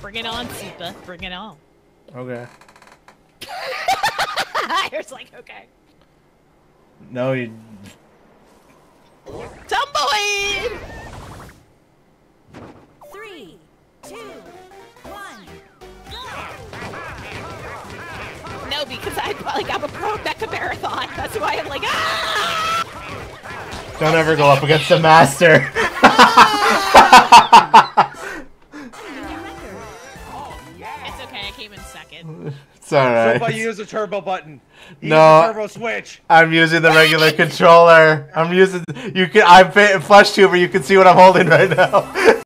Bring it on, Sipa. Bring it on. Okay. It's like, okay. No, you... Tumbleweed! 3, 2, 1, go! No, because I'm a pro Mecha Marathon. That's why I'm like, ah! Don't ever go up against the master. It's okay, I came in second. It's alright. Somebody use a turbo button. No, turbo switch. I'm using the regular controller. I'm using. You can. I'm flash tuber. You can see what I'm holding right now.